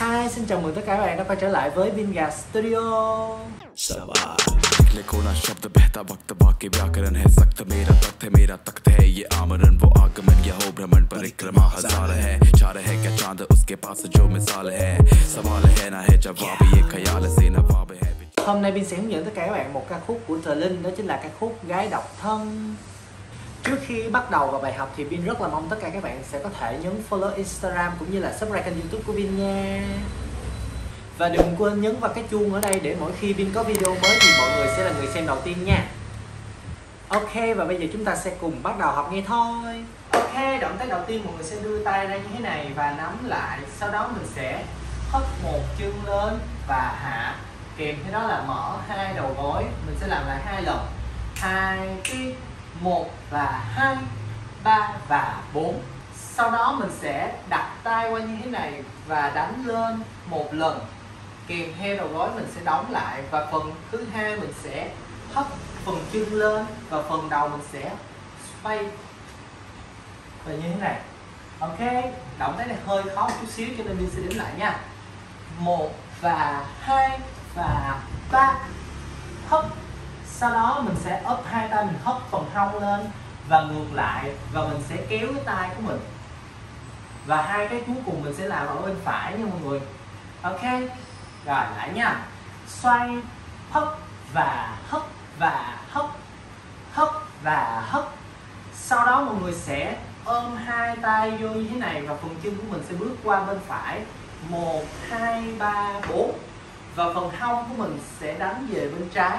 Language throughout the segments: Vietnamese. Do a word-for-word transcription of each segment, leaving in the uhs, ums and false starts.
Hi, xin chào mừng tất cả các bạn đã quay trở lại với BinGa Studio. Hôm nay Bin sẽ hướng dẫn tất cả các bạn một ca khúc của TLinh, đó chính là ca khúc Gái Độc Thân. Trước khi bắt đầu vào bài học thì Bin rất là mong tất cả các bạn sẽ có thể nhấn follow Instagram cũng như là subscribe kênh YouTube của Bin nha. Và đừng quên nhấn vào cái chuông ở đây để mỗi khi Bin có video mới thì mọi người sẽ là người xem đầu tiên nha. Ok, và bây giờ chúng ta sẽ cùng bắt đầu học nghe thôi. Ok, động tác đầu tiên mọi người sẽ đưa tay ra như thế này và nắm lại. Sau đó mình sẽ hất một chân lên và hạ, kèm theo đó là mở hai đầu gối. Mình sẽ làm lại hai lần, hai cái, một và hai, ba và bốn. Sau đó mình sẽ đặt tay qua như thế này và đánh lên một lần, kèm theo đầu gối mình sẽ đóng lại. Và phần thứ hai mình sẽ hất phần chân lên và phần đầu mình sẽ xoay và như thế này. Ok, động tác này hơi khó một chút xíu cho nên mình sẽ đếm lại nha. Một và hai và ba, hất. Sau đó mình sẽ ấp hai tay, mình hất phần hông lên và ngược lại, và mình sẽ kéo cái tay của mình. Và hai cái cuối cùng mình sẽ làm ở bên phải nha mọi người. Ok, rồi lại nha. Xoay, hất và hất và hất, hất và hất. Sau đó mọi người sẽ ôm hai tay vô như thế này và phần chân của mình sẽ bước qua bên phải. Một, hai, ba, bốn. Và phần hông của mình sẽ đánh về bên trái.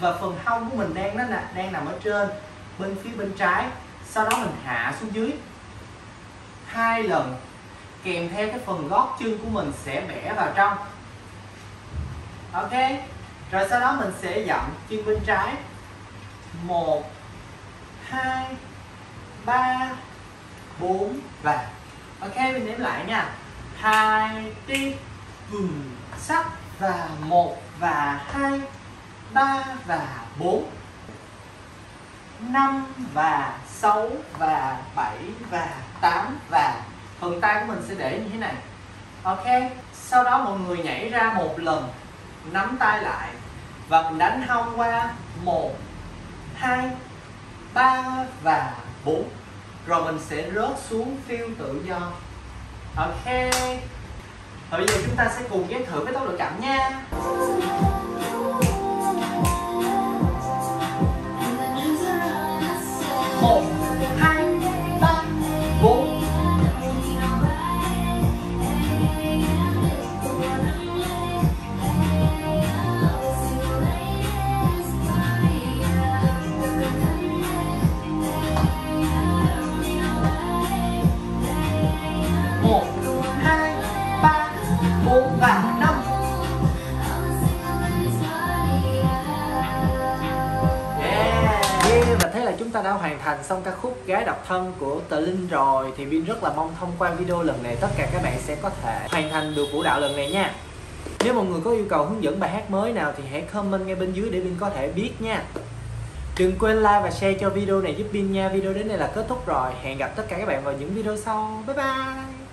Và phần hông của mình đang nó nè, đang nằm ở trên bên phía bên trái. Sau đó mình hạ xuống dưới hai lần, kèm theo cái phần gót chân của mình sẽ bẻ vào trong. Ok, rồi sau đó mình sẽ dậm chân bên trái. Một, hai, ba, bốn và. Ok, mình đếm lại nha. Hai đi, bùm, sắp và một và hai, ba và bốn, năm và sáu và bảy và tám và. Phần tay của mình sẽ để như thế này. Ok, sau đó mọi người nhảy ra một lần, nắm tay lại và mình đánh hông qua một, hai, ba và bốn. Rồi mình sẽ rớt xuống phiêu tự do. Ok, bây giờ chúng ta sẽ cùng ghép thử với tốc độ chậm nha. Một, hai, ba, bốn. Một, hai, ba, bốn và năm. Chúng ta đã hoàn thành xong ca khúc Gái Độc Thân của TLinh rồi. Thì Bin rất là mong thông qua video lần này tất cả các bạn sẽ có thể hoàn thành được vũ đạo lần này nha. Nếu mọi người có yêu cầu hướng dẫn bài hát mới nào thì hãy comment ngay bên dưới để Bin có thể biết nha. Đừng quên like và share cho video này giúp Bin nha. Video đến đây là kết thúc rồi. Hẹn gặp tất cả các bạn vào những video sau. Bye bye.